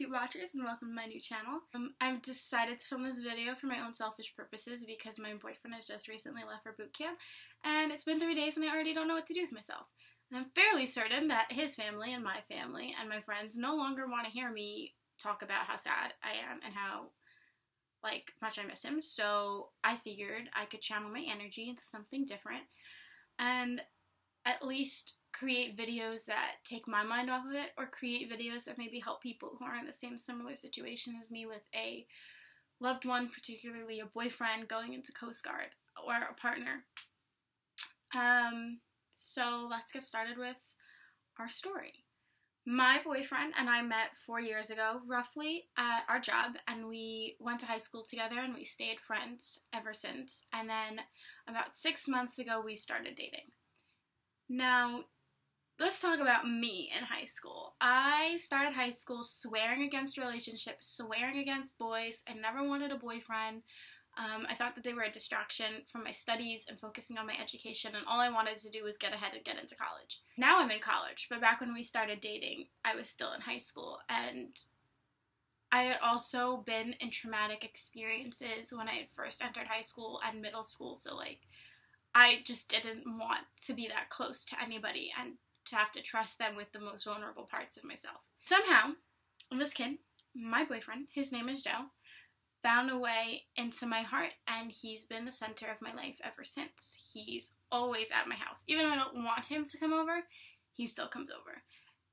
YouTube watchers, and welcome to my new channel. I've decided to film this video for my own selfish purposes because my boyfriend has just recently left for boot camp, and it's been 3 days and I already don't know what to do with myself. And I'm fairly certain that his family and my family and my friends no longer want to hear me talk about how sad I am and how, like, much I miss him, so I figured I could channel my energy into something different and at least create videos that take my mind off of it, or create videos that maybe help people who are in the same similar situation as me with a loved one, particularly a boyfriend going into Coast Guard or a partner. So let's get started with our story. My boyfriend and I met 4 years ago, roughly, at our job, and we went to high school together and we stayed friends ever since, and then about 6 months ago we started dating. Now, let's talk about me in high school. I started high school swearing against relationships, swearing against boys. I never wanted a boyfriend. I thought that they were a distraction from my studies and focusing on my education, and all I wanted to do was get ahead and get into college. Now I'm in college, but back when we started dating, I was still in high school, and I had also been in traumatic experiences when I had first entered high school and middle school, so, like, I just didn't want to be that close to anybody and to have to trust them with the most vulnerable parts of myself. Somehow, this kid, my boyfriend, his name is Joe, found a way into my heart, and he's been the center of my life ever since. He's always at my house. Even though I don't want him to come over, he still comes over.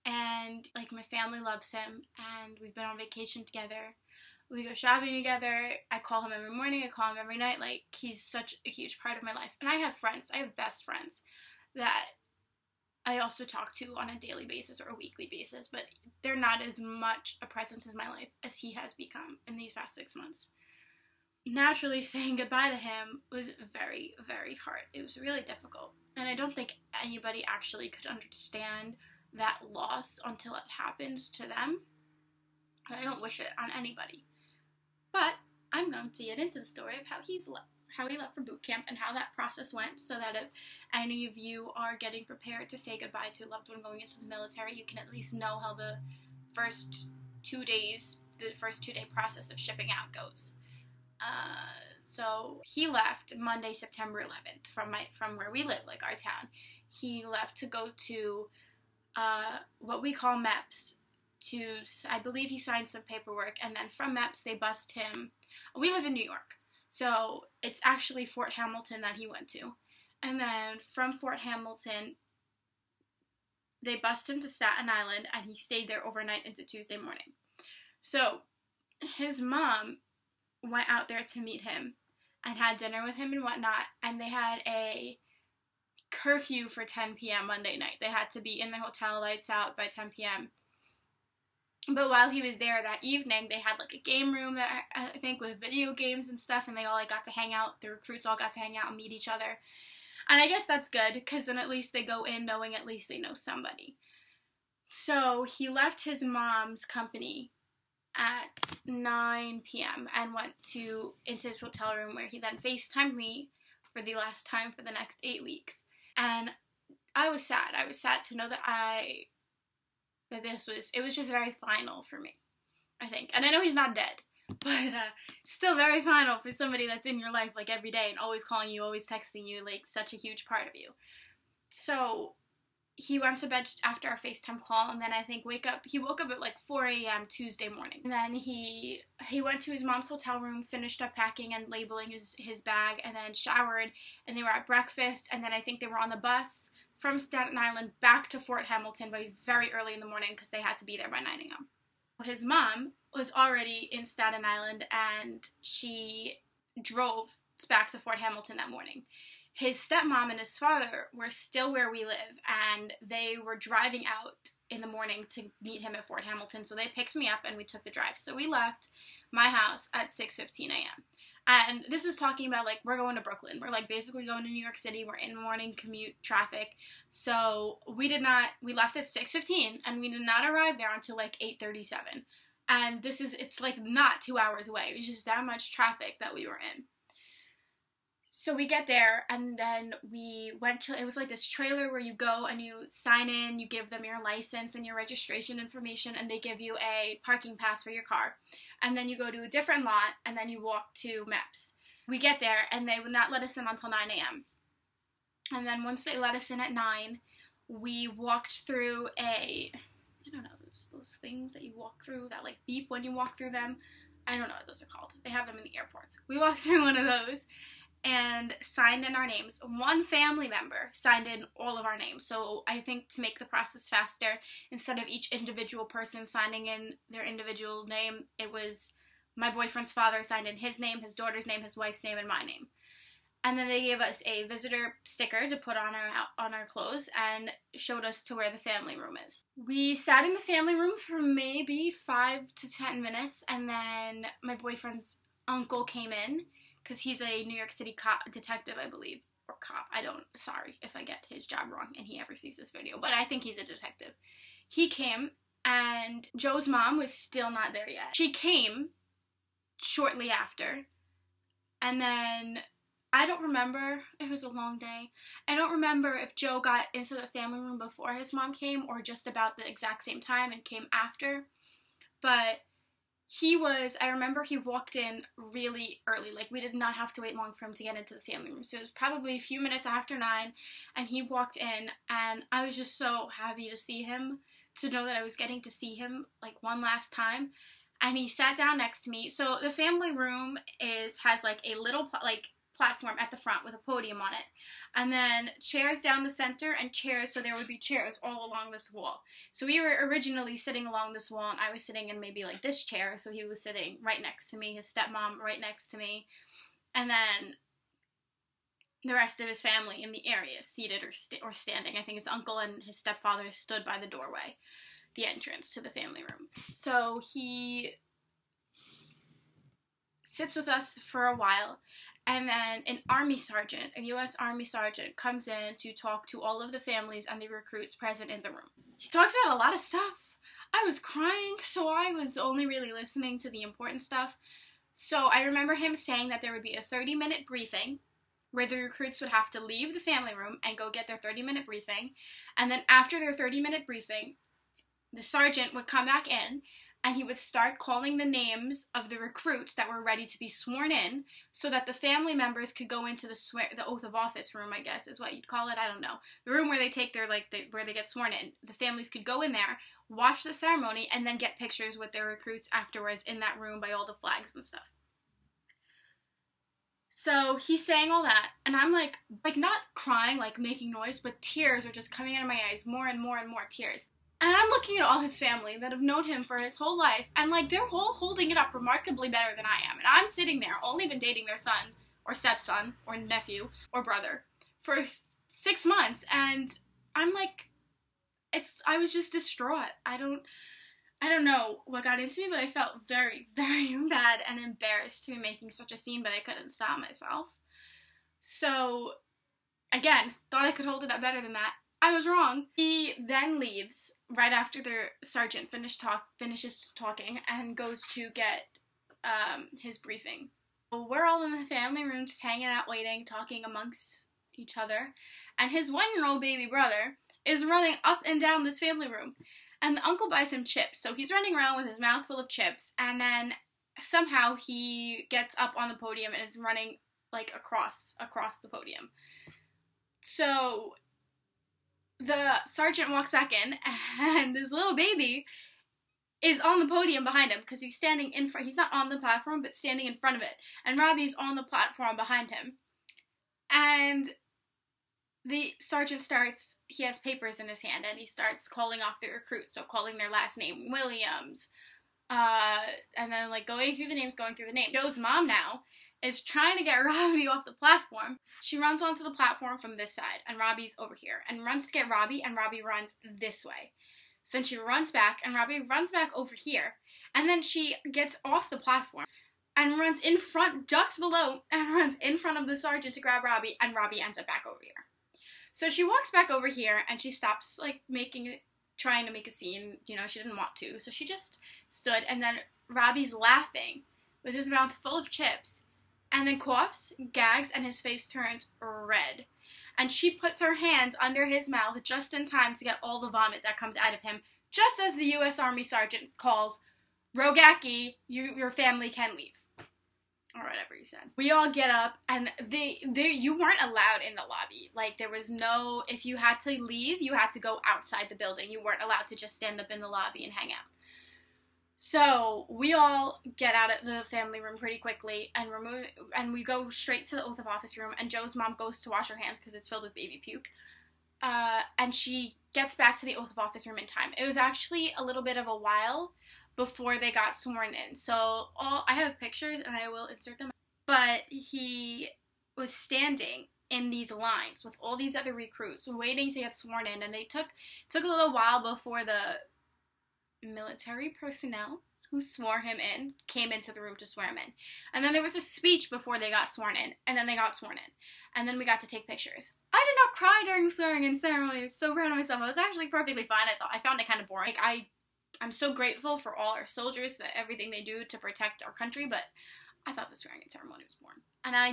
And, like, my family loves him, and we've been on vacation together. We go shopping together. I call him every morning. I call him every night. Like, he's such a huge part of my life. And I have friends. I have best friends that I also talk to on a daily basis or a weekly basis, but they're not as much a presence in my life as he has become in these past 6 months. Naturally, saying goodbye to him was very, very hard. It was really difficult. And I don't think anybody actually could understand that loss until it happens to them. And I don't wish it on anybody. But I'm going to get into the story of how he left for boot camp and how that process went, so that if any of you are getting prepared to say goodbye to a loved one going into the military, you can at least know how the first two-day process of shipping out goes. So he left Monday, September 11th from where we live, like our town. He left to go to what we call MEPS. I believe he signed some paperwork, and then from MEPS they bussed him. We live in New York, so it's actually Fort Hamilton that he went to, and then from Fort Hamilton they bussed him to Staten Island, and he stayed there overnight into Tuesday morning. So his mom went out there to meet him and had dinner with him and whatnot, and they had a curfew for 10 p.m. Monday night. They had to be in the hotel, lights out, by 10 p.m. But while he was there that evening, they had, like, a game room that I think with video games and stuff, and they all, like, got to hang out. The recruits all got to hang out and meet each other. And I guess that's good, because then at least they go in knowing at least they know somebody. So he left his mom's company at 9 p.m. and went into his hotel room, where he then FaceTimed me for the last time for the next 8 weeks. And I was sad. I was sad to know that it was just very final for me, I think. And I know he's not dead, but still very final for somebody that's in your life, like, every day and always calling you, always texting you, like, such a huge part of you. So he went to bed after our FaceTime call, and then I think he woke up at, like, 4 a.m. Tuesday morning. And then he went to his mom's hotel room, finished up packing and labeling his bag, and then showered, and they were at breakfast, and then I think they were on the bus from Staten Island back to Fort Hamilton by very early in the morning, because they had to be there by 9 a.m. His mom was already in Staten Island, and she drove back to Fort Hamilton that morning. His stepmom and his father were still where we live, and they were driving out in the morning to meet him at Fort Hamilton, so they picked me up and we took the drive. So we left my house at 6:15 a.m. And this is talking about, like, we're going to Brooklyn. We're, like, basically going to New York City. We're in morning commute traffic. So we left at 6:15, and we did not arrive there until, like, 8:37. And it's, like, not 2 hours away. It was just that much traffic that we were in. So we get there, and then we went to, it was like this trailer where you go and you sign in, you give them your license and your registration information, and they give you a parking pass for your car. And then you go to a different lot, and then you walk to MEPS. We get there, and they would not let us in until 9 a.m. And then once they let us in at 9, we walked through a, I don't know, those things that you walk through, that like beep when you walk through them. I don't know what those are called. They have them in the airports. We walked through one of those and signed in our names. One family member signed in all of our names. So I think to make the process faster, instead of each individual person signing in their individual name, it was my boyfriend's father signed in his name, his daughter's name, his wife's name, and my name. And then they gave us a visitor sticker to put on our clothes and showed us to where the family room is. We sat in the family room for maybe 5 to 10 minutes, and then my boyfriend's uncle came in, because he's a New York City cop, detective, I believe, or cop. I don't, sorry if I get his job wrong and he ever sees this video, but I think he's a detective. He came, and Joe's mom was still not there yet. She came shortly after, and then I don't remember, it was a long day. I don't remember if Joe got into the family room before his mom came or just about the exact same time and came after, but he was, I remember he walked in really early, like we did not have to wait long for him to get into the family room, so it was probably a few minutes after 9, and he walked in, and I was just so happy to see him, to know that I was getting to see him like one last time. And he sat down next to me. So the family room has like a little platform at the front with a podium on it, and then chairs down the center, and chairs, so there would be chairs all along this wall. So we were originally sitting along this wall, and I was sitting in maybe like this chair, so he was sitting right next to me, his stepmom right next to me, and then the rest of his family in the area, seated or standing. I think his uncle and his stepfather stood by the doorway, the entrance to the family room. So he sits with us for a while, and then an army sergeant, a U.S. Army sergeant, comes in to talk to all of the families and the recruits present in the room. He talks about a lot of stuff. I was crying, so I was only really listening to the important stuff. So I remember him saying that there would be a 30-minute briefing where the recruits would have to leave the family room and go get their 30-minute briefing. And then after their 30-minute briefing, the sergeant would come back in, and he would start calling the names of the recruits that were ready to be sworn in, so that the family members could go into the oath of office room, I guess is what you'd call it, I don't know. The room where they take their, where they get sworn in. The families could go in there, watch the ceremony, and then get pictures with their recruits afterwards in that room by all the flags and stuff. So he's saying all that, and I'm like not crying, like making noise, but tears are just coming out of my eyes, more and more and more tears. And I'm looking at all his family that have known him for his whole life, and like they're all holding it up remarkably better than I am. And I'm sitting there, only been dating their son, or stepson, or nephew, or brother for 6 months, and I'm like, I was just distraught. I don't know what got into me, but I felt very, very bad and embarrassed to be making such a scene, but I couldn't stop myself. So, again, thought I could hold it up better than that. I was wrong. He then leaves right after the sergeant finishes talking and goes to get his briefing. Well, we're all in the family room just hanging out, waiting, talking amongst each other, and his 1-year-old baby brother is running up and down this family room, and the uncle buys him chips, so he's running around with his mouth full of chips, and then somehow he gets up on the podium and is running like across the podium. So the sergeant walks back in, and this little baby is on the podium behind him, because he's standing in front, he's not on the platform, but standing in front of it, and Robbie's on the platform behind him, and the sergeant starts, he has papers in his hand, and he starts calling off the recruits, so calling their last name, Williams, and then like going through the names. Joe's mom now is trying to get Robbie off the platform. She runs onto the platform from this side, and Robbie's over here, and runs to get Robbie, and Robbie runs this way. So then she runs back, and Robbie runs back over here, and then she gets off the platform, and runs in front, ducks below, and runs in front of the sergeant to grab Robbie, and Robbie ends up back over here. So she walks back over here, and she stops, like, trying to make a scene, you know, she didn't want to, so she just stood, and then Robbie's laughing with his mouth full of chips, and then coughs, gags, and his face turns red. And she puts her hands under his mouth just in time to get all the vomit that comes out of him, just as the U.S. Army sergeant calls, "Rogacki, your family can leave." Or whatever he said. We all get up, and you weren't allowed in the lobby. Like, there was no, if you had to leave, you had to go outside the building. You weren't allowed to just stand up in the lobby and hang out. So we all get out of the family room pretty quickly, and we go straight to the oath of office room, and Joe's mom goes to wash her hands because it's filled with baby puke. And she gets back to the oath of office room in time. It was actually a little bit of a while before they got sworn in. So I have pictures and I will insert them. But he was standing in these lines with all these other recruits waiting to get sworn in, and they took a little while before the military personnel who swore him in came into the room to swear him in. And then there was a speech before they got sworn in, and then they got sworn in. And then we got to take pictures. I did not cry during swearing in ceremony. I was so proud of myself. I was actually perfectly fine. I found it kind of boring. Like, I'm so grateful for all our soldiers, that everything they do to protect our country, but I thought the swearing in ceremony was boring. And I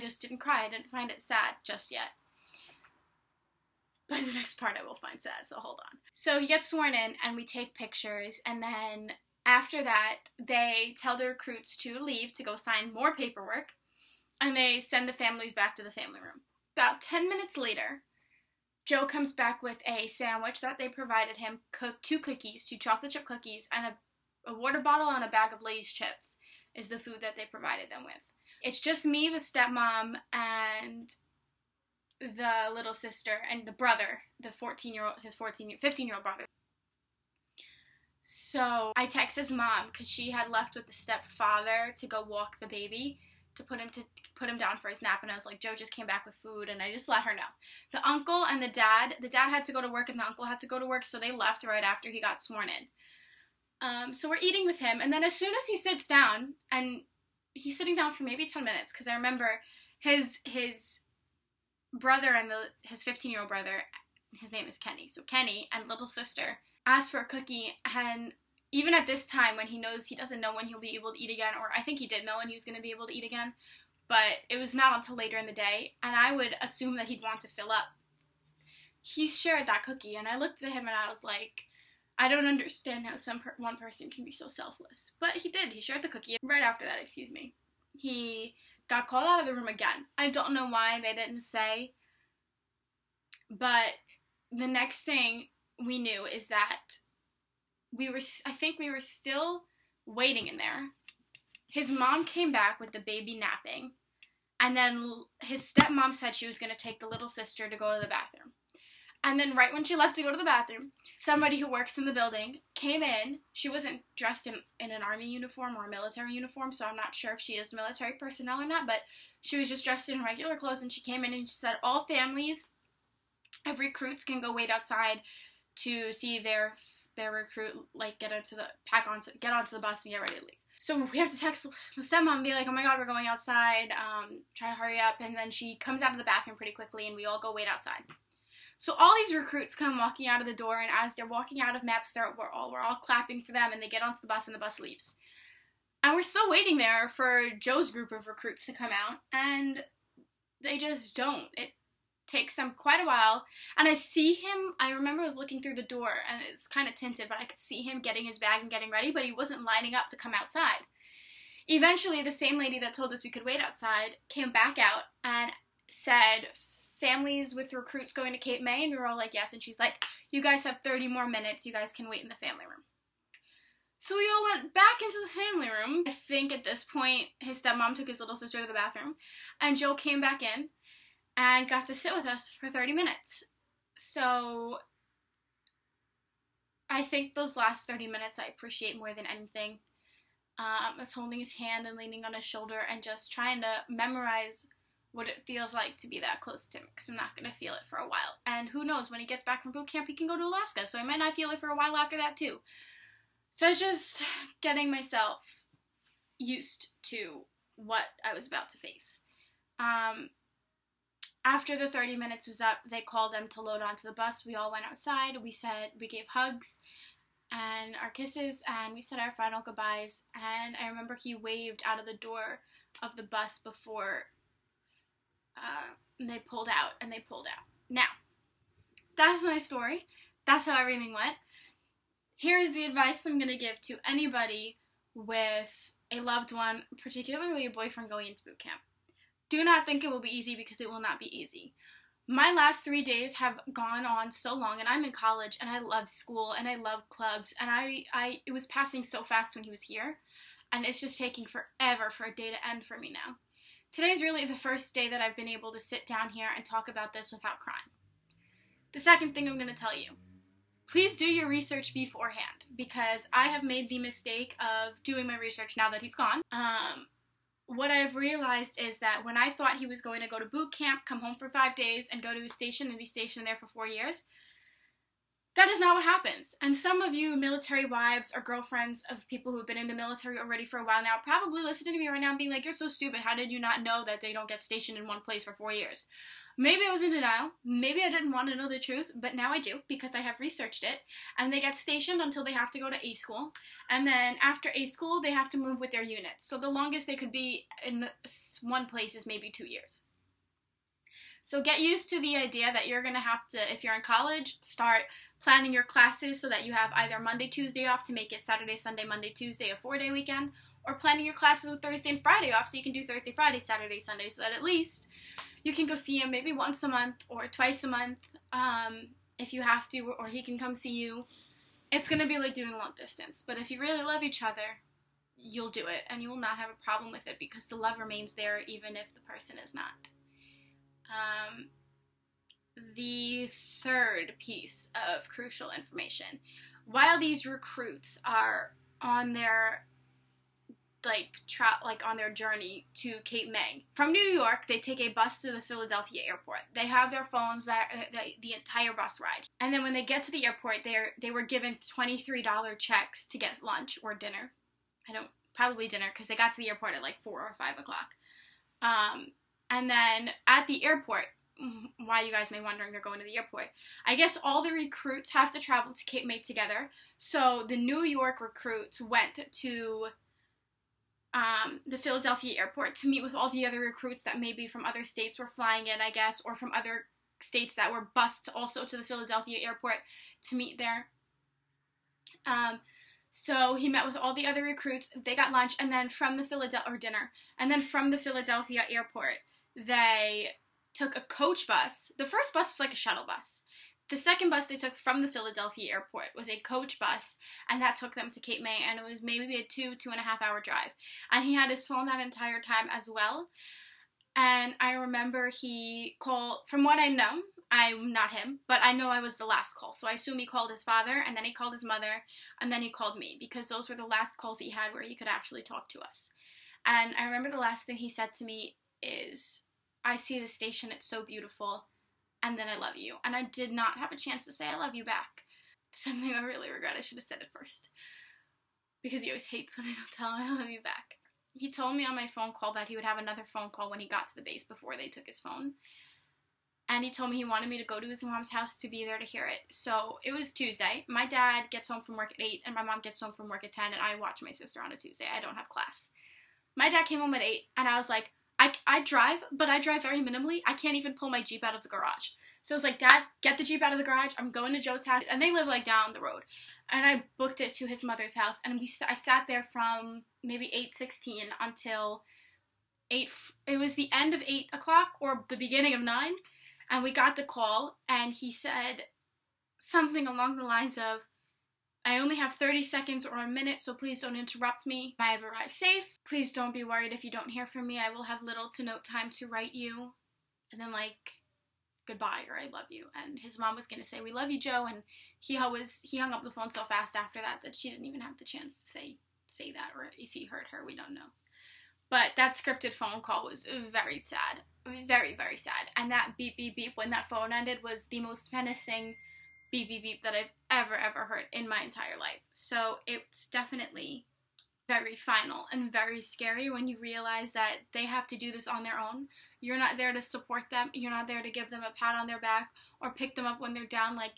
just didn't cry. I didn't find it sad just yet. But the next part I will find sad, so hold on. So he gets sworn in, and we take pictures, and then after that, they tell the recruits to leave to go sign more paperwork, and they send the families back to the family room. About 10 minutes later, Joe comes back with a sandwich that they provided him, two cookies, 2 chocolate chip cookies, and a water bottle and a bag of Lay's chips is the food that they provided them with. It's just me, the stepmom, and the little sister, and the brother, the 14-year-old, his 15-year-old brother. So I text his mom because she had left with the stepfather to go walk the baby, to put him down for his nap, and I was like, Joe just came back with food, and I just let her know. The uncle and the dad had to go to work, and the uncle had to go to work, so they left right after he got sworn in. So we're eating with him, and then as soon as he sits down, and he's sitting down for maybe 10 minutes, because I remember his brother and his 15-year-old brother, his name is Kenny, so Kenny and little sister asked for a cookie, and even at this time, when he knows he doesn't know when he'll be able to eat again, or I think he did know when he was going to be able to eat again, but it was not until later in the day, and I would assume that he'd want to fill up. He shared that cookie, and I looked at him, and I was like, I don't understand how one person can be so selfless. But he did. He shared the cookie. Right after that, he got called out of the room again. I don't know why, they didn't say, but the next thing we knew is that I think we were still waiting in there. His mom came back with the baby napping, and then his stepmom said she was going to take the little sister to go to the bathroom. And then right when she left to go to the bathroom, somebody who works in the building came in. She wasn't dressed in an army uniform or a military uniform, so I'm not sure if she is military personnel or not, but she was just dressed in regular clothes, and she came in and she said, all families of recruits can go wait outside to see their recruit, like, get onto the bus and get ready to leave. So we have to text the stepmom and be like, oh my god, we're going outside, try to hurry up, and then she comes out of the bathroom pretty quickly, and we all go wait outside. So all these recruits come walking out of the door, and as they're walking out of MEPS, we're all clapping for them, and they get onto the bus, and the bus leaves. And we're still waiting there for Joe's group of recruits to come out, and they just don't. It takes them quite a while, and I see him, I remember I was looking through the door, and it's kind of tinted, but I could see him getting his bag and getting ready, but he wasn't lining up to come outside. Eventually, the same lady that told us we could wait outside came back out and said, families with recruits going to Cape May, and we were all like, yes, and she's like, you guys have 30 more minutes, you guys can wait in the family room. So we all went back into the family room. I think at this point, his stepmom took his little sister to the bathroom, and Joe came back in, and got to sit with us for 30 minutes. So I think those last 30 minutes I appreciate more than anything. I was holding his hand and leaning on his shoulder and just trying to memorize what it feels like to be that close to him, because I'm not going to feel it for a while. And who knows, when he gets back from boot camp, he can go to Alaska, so I might not feel it for a while after that too. So just getting myself used to what I was about to face. After the 30 minutes was up, they called them to load onto the bus. We all went outside. We gave hugs and our kisses, and we said our final goodbyes. And I remember he waved out of the door of the bus before they pulled out, and they pulled out. Now, that's my story. That's how everything went. Here is the advice I'm going to give to anybody with a loved one, particularly a boyfriend going into boot camp. Do not think it will be easy, because it will not be easy. My last 3 days have gone on so long, and I'm in college, and I love school, and I love clubs, and it was passing so fast when he was here, and it's just taking forever for a day to end for me now. Today's really the first day that I've been able to sit down here and talk about this without crying. The second thing I'm going to tell you, please do your research beforehand, because I have made the mistake of doing my research now that he's gone. What I've realized is that when I thought he was going to go to boot camp, come home for 5 days, and go to his station and be stationed there for 4 years, that is not what happens. And some of you military wives or girlfriends of people who have been in the military already for a while now probably listening to me right now and being like, you're so stupid, how did you not know that they don't get stationed in one place for 4 years? Maybe I was in denial, maybe I didn't want to know the truth, but now I do, because I have researched it, and they get stationed until they have to go to A school, and then after A school, they have to move with their units. So the longest they could be in one place is maybe 2 years. So get used to the idea that you're going to have to, if you're in college, start planning your classes so that you have either Monday, Tuesday off to make it Saturday, Sunday, Monday, Tuesday, a 4-day weekend, or planning your classes with Thursday and Friday off so you can do Thursday, Friday, Saturday, Sunday, so that at least you can go see him maybe once a month or twice a month if you have to, or he can come see you. It's going to be like doing long distance, but if you really love each other, you'll do it, and you will not have a problem with it, because the love remains there even if the person is not. The third piece of crucial information, while these recruits are on their on their journey to Cape May from New York, they take a bus to the Philadelphia airport. They have their phones the entire bus ride, and then when they get to the airport, they were given $23 checks to get lunch or dinner. Probably dinner, because they got to the airport at like 4 or 5 o'clock. And then at the airport, why you guys may be wondering they're going to the airport, I guess all the recruits have to travel to Cape May together. So the New York recruits went to the Philadelphia airport to meet with all the other recruits that maybe from other states were flying in, I guess, or from other states that were bused also to the Philadelphia airport to meet there. So he met with all the other recruits, they got lunch, and then from the dinner, and then from the Philadelphia airport, they took a coach bus. The first bus was like a shuttle bus. The second bus they took from the Philadelphia airport was a coach bus, and that took them to Cape May, and it was maybe a 2–2.5 hour drive. And he had his phone that entire time as well. And I remember he called, from what I know, I'm not him, but I know I was the last call. So I assume he called his father, and then he called his mother, and then he called me, because those were the last calls he had where he could actually talk to us. And I remember the last thing he said to me is, I see the station, it's so beautiful, and then I love you. And I did not have a chance to say I love you back. Something I really regret, I should have said it first, because he always hates when I don't tell him I love you back. He told me on my phone call that he would have another phone call when he got to the base before they took his phone. And he told me he wanted me to go to his mom's house to be there to hear it. So it was Tuesday. My dad gets home from work at 8, and my mom gets home from work at 10, and I watch my sister on a Tuesday. I don't have class. My dad came home at 8, and I was like, I drive, but I drive very minimally. I can't even pull my Jeep out of the garage. So I was like, Dad, get the Jeep out of the garage. I'm going to Joe's house. And they live like down the road. And I booked it to his mother's house. And I sat there from maybe 8:16 until 8. It was the end of 8 o'clock or the beginning of 9. And we got the call, and he said something along the lines of, I only have 30 seconds or a minute, so please don't interrupt me. I have arrived safe. Please don't be worried if you don't hear from me. I will have little to no time to write you. And then, like, goodbye, or I love you. And his mom was going to say, we love you, Joe. And he hung up the phone so fast after that she didn't even have the chance to say that. Or if he heard her, we don't know. But that scripted phone call was very sad. Very, very sad. And that beep, beep, beep when that phone ended was the most menacing beep, beep, beep that I've ever heard in my entire life. So it's definitely very final and very scary when you realize that they have to do this on their own. You're not there to support them. You're not there to give them a pat on their back or pick them up when they're down. Like,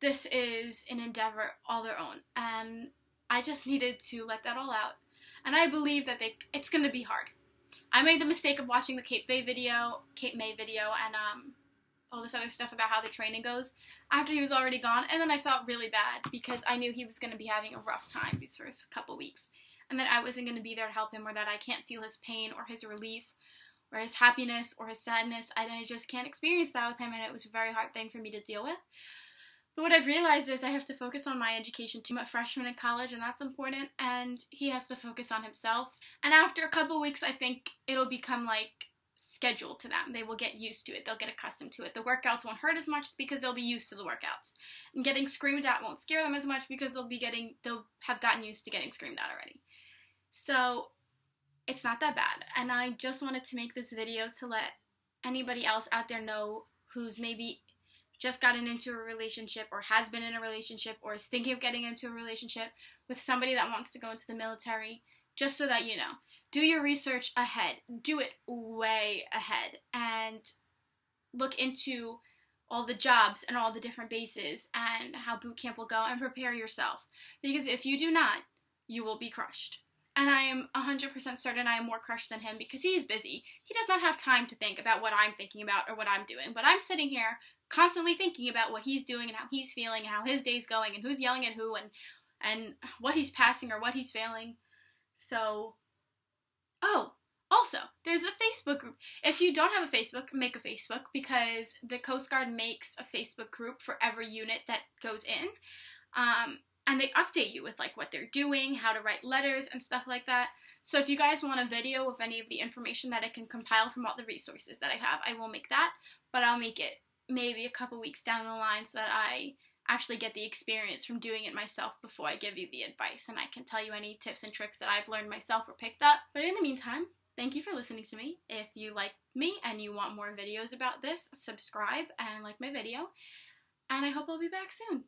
this is an endeavor all their own. And I just needed to let that all out. And I believe that it's going to be hard. I made the mistake of watching the Cape May video, and all this other stuff about how the training goes after he was already gone, and then I felt really bad because I knew he was going to be having a rough time these first couple weeks, and that I wasn't going to be there to help him, or that I can't feel his pain or his relief or his happiness or his sadness, and I just can't experience that with him, and it was a very hard thing for me to deal with. But what I've realized is I have to focus on my education too. I'm a freshman in college, and that's important, and he has to focus on himself. And after a couple weeks, I think it'll become like scheduled to them. They will get used to it. They'll get accustomed to it. The workouts won't hurt as much because they'll be used to the workouts. And getting screamed at won't scare them as much because they'll have gotten used to getting screamed at already. So it's not that bad. And I just wanted to make this video to let anybody else out there know who's maybe just gotten into a relationship or has been in a relationship or is thinking of getting into a relationship with somebody that wants to go into the military, just so that you know. Do your research ahead. Do it way ahead. And look into all the jobs and all the different bases and how boot camp will go, and prepare yourself. Because if you do not, you will be crushed. And I am 100% certain I am more crushed than him because he is busy. He does not have time to think about what I'm thinking about or what I'm doing. But I'm sitting here constantly thinking about what he's doing and how he's feeling and how his day's going and who's yelling at who and what he's passing or what he's failing. So, oh, also, there's a Facebook group. If you don't have a Facebook, make a Facebook, because the Coast Guard makes a Facebook group for every unit that goes in. And they update you with like what they're doing, how to write letters and stuff like that. So if you guys want a video of any of the information that I can compile from all the resources that I have, I will make that, but I'll make it maybe a couple weeks down the line so that I actually get the experience from doing it myself before I give you the advice, and I can tell you any tips and tricks that I've learned myself or picked up. But in the meantime, thank you for listening to me. If you like me and you want more videos about this, subscribe and like my video, and I hope I'll be back soon.